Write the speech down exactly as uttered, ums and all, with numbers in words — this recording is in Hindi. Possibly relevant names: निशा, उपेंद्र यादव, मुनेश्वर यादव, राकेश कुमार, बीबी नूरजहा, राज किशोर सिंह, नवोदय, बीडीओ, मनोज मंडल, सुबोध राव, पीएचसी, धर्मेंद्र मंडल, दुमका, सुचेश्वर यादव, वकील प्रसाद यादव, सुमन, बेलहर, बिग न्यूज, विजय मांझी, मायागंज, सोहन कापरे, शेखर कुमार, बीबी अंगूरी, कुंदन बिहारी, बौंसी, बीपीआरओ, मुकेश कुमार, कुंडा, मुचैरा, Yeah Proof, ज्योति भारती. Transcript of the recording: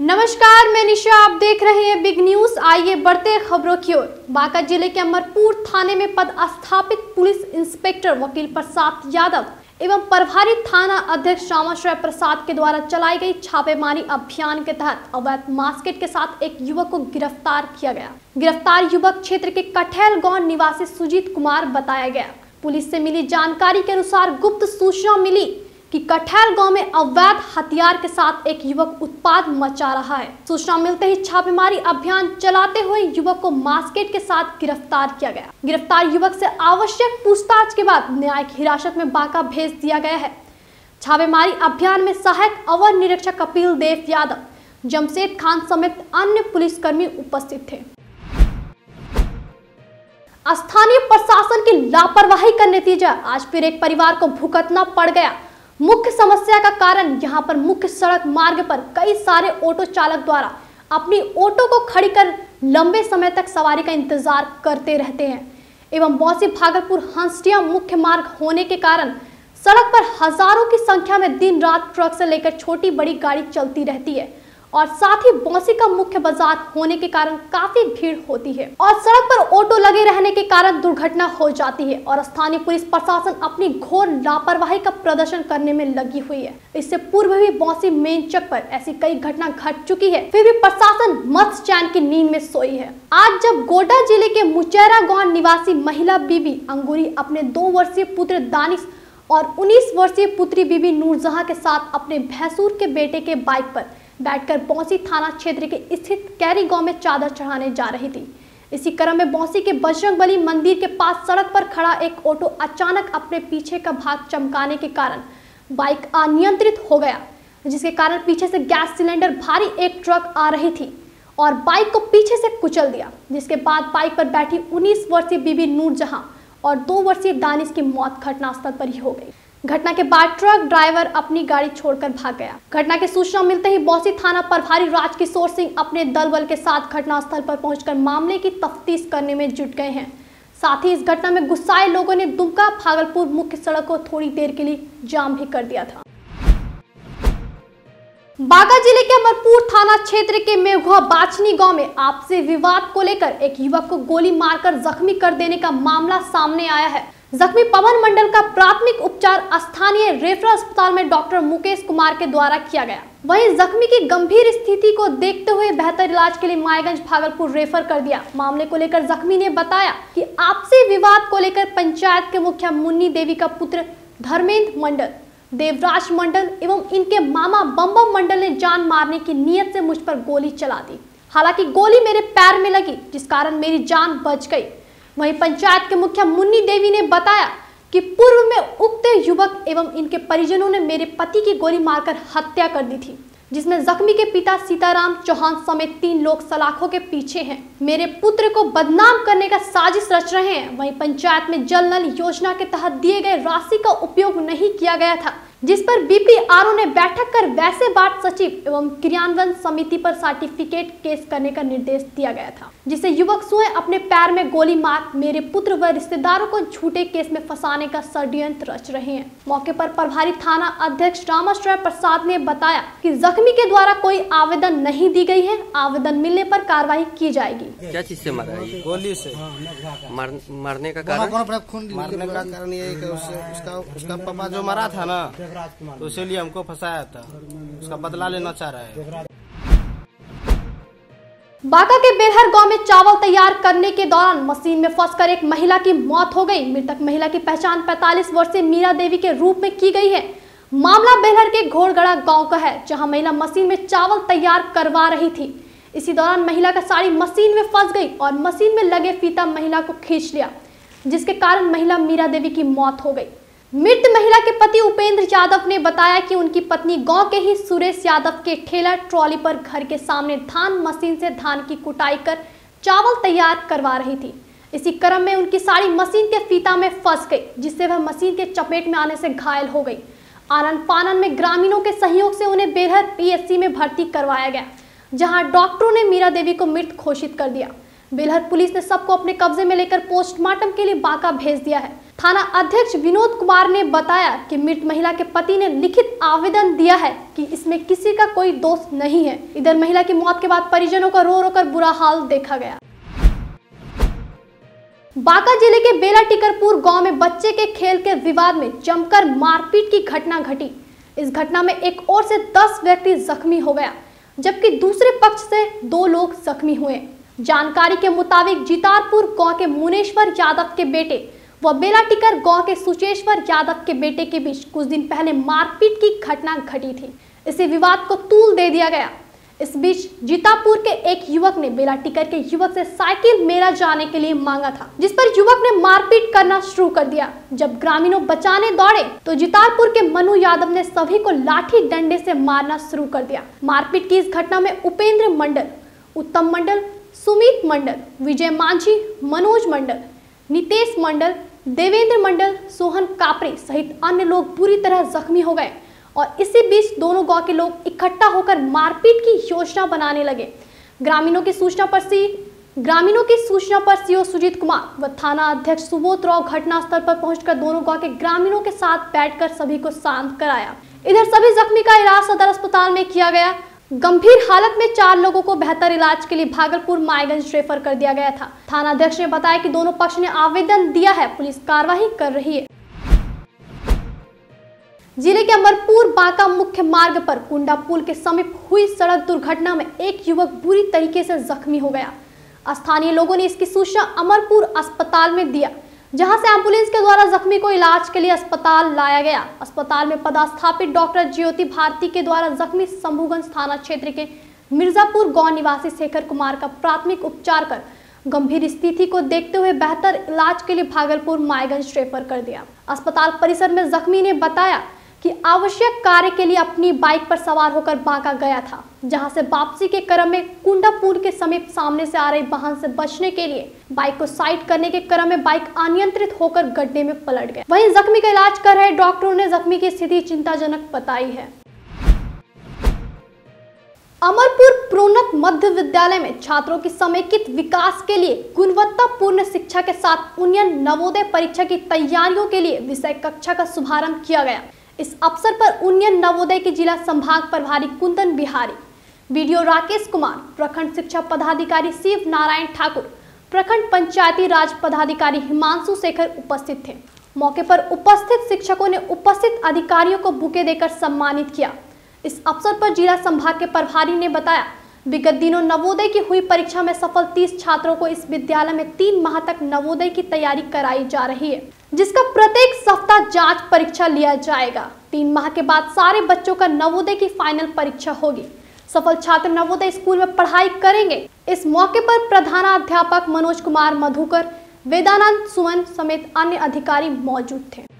नमस्कार, मैं निशा, आप देख रहे हैं बिग न्यूज। आइए बढ़ते खबरों की ओर। बांका जिले के अमरपुर थाने में पदस्थापित पुलिस इंस्पेक्टर वकील प्रसाद यादव एवं प्रभारी थाना अध्यक्ष श्यामाश्रय प्रसाद के द्वारा चलाई गई छापेमारी अभियान के तहत अवैध मास्केट के साथ एक युवक को गिरफ्तार किया गया। गिरफ्तार युवक क्षेत्र के कठहल गाँव निवासी सुजीत कुमार बताया गया। पुलिस से मिली जानकारी के अनुसार गुप्त सूचना मिली कि कठहल गांव में अवैध हथियार के साथ एक युवक उत्पात मचा रहा है। सूचना मिलते ही छापेमारी अभियान चलाते हुए युवक को मास्केट के साथ गिरफ्तार किया गया। गिरफ्तार युवक से आवश्यक पूछताछ के बाद न्यायिक हिरासत में बांका भेज दिया गया है। छापेमारी अभियान में सहायक अवर निरीक्षक कपिल देव यादव, जमशेद खान समेत अन्य पुलिसकर्मी उपस्थित थे। स्थानीय प्रशासन की लापरवाही का नतीजा आज फिर एक परिवार को भुगतना पड़ गया। मुख्य समस्या का कारण यहां पर मुख्य सड़क मार्ग पर कई सारे ऑटो चालक द्वारा अपनी ऑटो को खड़ी कर लंबे समय तक सवारी का इंतजार करते रहते हैं एवं बौंसी भागलपुर हंसटिया मुख्य मार्ग होने के कारण सड़क पर हजारों की संख्या में दिन रात ट्रक से लेकर छोटी बड़ी गाड़ी चलती रहती है और साथ ही बौंसी का मुख्य बाजार होने के कारण काफी भीड़ होती है और सड़क पर ऑटो लगे रहने के कारण दुर्घटना हो जाती है और स्थानीय पुलिस प्रशासन अपनी घोर लापरवाही का प्रदर्शन करने में लगी हुई है। इससे पूर्व भी बौंसी मेन चौक पर ऐसी कई घटना घट चुकी है, फिर भी प्रशासन मस्त चैन की नींद में सोई है। आज जब गोडा जिले के मुचैरा गांव निवासी महिला बीबी अंगूरी अपने दो वर्षीय पुत्र दानिश और उन्नीस वर्षीय पुत्री बीबी नूरजहा के साथ अपने भैंसूर के बेटे के बाइक पर बैठकर बौंसी थाना क्षेत्र के स्थित कैरी गांव में चादर चढ़ाने जा रही थी। इसी क्रम में बौंसी के बजरंगबली मंदिर के पास सड़क पर खड़ा एक ऑटो अचानक अपने पीछे का भाग चमकाने के कारण बाइक अनियंत्रित हो गया, जिसके कारण पीछे से गैस सिलेंडर भारी एक ट्रक आ रही थी और बाइक को पीछे से कुचल दिया, जिसके बाद बाइक पर बैठी उन्नीस वर्षीय बीबी नूरजहां और दो वर्षीय दानिश की मौत घटनास्थल पर ही हो गई। घटना के बाद ट्रक ड्राइवर अपनी गाड़ी छोड़कर भाग गया। घटना की सूचना मिलते ही बौंसी थाना प्रभारी राज किशोर सिंह अपने दल बल के साथ घटनास्थल पर पहुंचकर मामले की तफ्तीश करने में जुट गए हैं। साथ ही इस घटना में गुस्साए लोगों ने दुमका भागलपुर मुख्य सड़क को थोड़ी देर के लिए जाम भी कर दिया था। बांका जिले के अमरपुर थाना क्षेत्र के मेघुआ बाछनी गाँव में आपसी विवाद को लेकर एक युवक को गोली मारकर जख्मी कर देने का मामला सामने आया है। जख्मी पवन मंडल का प्राथमिक उपचार स्थानीय रेफरल अस्पताल में डॉक्टर मुकेश कुमार के द्वारा किया गया। वहीं जख्मी की गंभीर स्थिति को देखते हुए बेहतर इलाज के लिए मायागंज भागलपुर रेफर कर दिया। मामले को लेकर जख्मी ने बताया कि आपसी विवाद को लेकर पंचायत के मुखिया मुन्नी देवी का पुत्र धर्मेंद्र मंडल, देवराज मंडल एवं इनके मामा बम्बम मंडल ने जान मारने की नीयत से मुझ पर गोली चला दी। हालांकि गोली मेरे पैर में लगी, जिस कारण मेरी जान बच गई। वहीं पंचायत के मुखिया मुन्नी देवी ने बताया कि पूर्व में उक्त युवक एवं इनके परिजनों ने मेरे पति की गोली मारकर हत्या कर दी थी, जिसमें जख्मी के पिता सीताराम चौहान समेत तीन लोग सलाखों के पीछे हैं। मेरे पुत्र को बदनाम करने का साजिश रच रहे हैं। वहीं पंचायत में जल नल योजना के तहत दिए गए राशि का उपयोग नहीं किया गया था, जिस पर बीपीआरओ ने बैठक कर वैसे बात सचिव एवं क्रियान्वयन समिति पर सर्टिफिकेट केस करने का निर्देश दिया गया था, जिसे युवक स्वयं अपने पैर में गोली मार मेरे पुत्र व रिश्तेदारों को झूठे केस में फंसाने का षड्यंत्र रच रहे हैं। मौके पर प्रभारी थाना अध्यक्ष श्यामाश्रय प्रसाद ने बताया कि जख्मी के द्वारा कोई आवेदन नहीं दी गयी है, आवेदन मिलने पर कार्रवाई की जाएगी। क्या चीज से मारा? गोली से मारने का कारण ये उसका जो मारा था ना, तो इसीलिए हमको फंसाया था, उसका बदला लेना चाह रहा है। बांका के बेलहर गांव में चावल तैयार करने के दौरान मशीन में फंसकर एक महिला की मौत हो गई। मृतक महिला की पहचान पैंतालीस वर्षीय मीरा देवी के रूप में की गई है। मामला बेलहर के घोड़गड़ा गांव का है, जहां महिला मशीन में चावल तैयार करवा रही थी। इसी दौरान महिला का साड़ी मशीन में फंस गई और मशीन में लगे फीता महिला को खींच लिया, जिसके कारण महिला मीरा देवी की मौत हो गई। मृत महिला के पति उपेंद्र यादव ने बताया कि उनकी पत्नी गांव के ही सुरेश यादव के ठेला ट्रॉली पर घर के सामने धान मशीन से धान की कुटाई कर चावल तैयार करवा रही थी। इसी क्रम में उनकी साड़ी मशीन के फीता में फंस गई, जिससे वह मशीन के चपेट में आने से घायल हो गई। आनन फानन में ग्रामीणों के सहयोग से उन्हें बेलहर पीएचसी में भर्ती करवाया गया, जहाँ डॉक्टरों ने मीरा देवी को मृत घोषित कर दिया। बेलहर पुलिस ने सबको अपने कब्जे में लेकर पोस्टमार्टम के लिए बांका भेज दिया है। थाना अध्यक्ष विनोद कुमार ने बताया कि मृत महिला के पति ने लिखित आवेदन दिया है कि इसमें किसी का कोई दोष नहीं है। इधर महिला की मौत के बाद परिजनों का रो रो कर बुरा हाल देखा गया। बांका जिले के बेला टिकरपुर गांव में बच्चे के खेल के विवाद में जमकर मारपीट की घटना घटी। इस घटना में एक ओर से दस व्यक्ति जख्मी हो गया जबकि दूसरे पक्ष से दो लोग जख्मी हुए। जानकारी के मुताबिक जितारपुर गांव के मुनेश्वर यादव के बेटे व बेलाटिकर गांव के सुचेश्वर यादव के बेटे के बीच कुछ दिन पहले मारपीट की घटना घटी थी। इसी विवाद को तूल दे दिया गया। इस बीच जितापुर के एक युवक ने बेलाटिकर के युवक से साइकिल मेरा जाने के लिए मांगा था, जिस पर युवक ने मारपीट करना शुरू कर दिया। जब ग्रामीणों बचाने दौड़े तो जितारपुर के मनु यादव ने सभी को लाठी डंडे से मारना शुरू कर दिया। मारपीट की इस घटना में उपेंद्र मंडल, उत्तम मंडल, सुमित मंडल, विजय मांझी, मनोज मंडल, नितेश मंडल, देवेंद्र मंडल, सोहन कापरे सहित अन्य लोग बुरी तरह जख्मी हो गए। और इसी बीच दोनों गांव के लोग इकट्ठा होकर मारपीट की योजना बनाने लगे। ग्रामीणों की सूचना पर सी ग्रामीणों की सूचना पर सीओ सुजीत कुमार व थाना अध्यक्ष सुबोध राव घटनास्थल पर पहुंचकर दोनों गांव के ग्रामीणों के साथ बैठकर सभी को शांत कराया। इधर सभी जख्मी का इलाज सदर अस्पताल में किया गया। गंभीर हालत में चार लोगों को बेहतर इलाज के लिए भागलपुर मायागंज रेफर कर दिया गया था। थाना अध्यक्ष ने बताया कि दोनों पक्ष ने आवेदन दिया है, पुलिस कार्रवाई कर रही है। जिले के अमरपुर बांका मुख्य मार्ग पर कुंडा पुल के समीप हुई सड़क दुर्घटना में एक युवक बुरी तरीके से जख्मी हो गया। स्थानीय लोगों ने इसकी सूचना अमरपुर अस्पताल में दिया, जहां से एम्बुलेंस के द्वारा जख्मी को इलाज के लिए अस्पताल लाया गया। अस्पताल में पदस्थापित डॉक्टर ज्योति भारती के द्वारा जख्मी शंभूगंज थाना क्षेत्र के मिर्जापुर गांव निवासी शेखर कुमार का प्राथमिक उपचार कर गंभीर स्थिति को देखते हुए बेहतर इलाज के लिए भागलपुर मायगंज रेफर कर दिया। अस्पताल परिसर में जख्मी ने बताया कि आवश्यक कार्य के लिए अपनी बाइक पर सवार होकर बांका गया था, जहां से वापसी के क्रम में कुंडापुर के समीप सामने से आ रहे वाहन से बचने के लिए बाइक को साइड करने के क्रम में बाइक अनियंत्रित होकर गड्ढे में पलट गया। वहीं जख्मी का इलाज कर रहे डॉक्टरों ने जख्मी की स्थिति चिंताजनक बताई है। अमरपुर प्रोन्नत मध्य विद्यालय में छात्रों की समेकित विकास के लिए गुणवत्तापूर्ण शिक्षा के साथ उन्नयन नवोदय परीक्षा की तैयारियों के लिए विषय कक्षा का शुभारंभ किया गया। इस अवसर पर उन्नयन नवोदय के जिला संभाग प्रभारी कुंदन बिहारी, बीडीओ राकेश कुमार, प्रखंड शिक्षा पदाधिकारी शिव नारायण ठाकुर, प्रखंड पंचायती राज पदाधिकारी हिमांशु शेखर उपस्थित थे। मौके पर उपस्थित शिक्षकों ने उपस्थित अधिकारियों को बुके देकर सम्मानित किया। इस अवसर पर जिला संभाग के प्रभारी ने बताया, विगत दिनों नवोदय की हुई परीक्षा में सफल तीस छात्रों को इस विद्यालय में तीन माह तक नवोदय की तैयारी कराई जा रही है, जिसका प्रत्येक सप्ताह जांच परीक्षा लिया जाएगा। तीन माह के बाद सारे बच्चों का नवोदय की फाइनल परीक्षा होगी। सफल छात्र नवोदय स्कूल में पढ़ाई करेंगे। इस मौके पर प्रधानाध्यापक मनोज कुमार मधुकर, वेदानंद सुमन समेत अन्य अधिकारी मौजूद थे।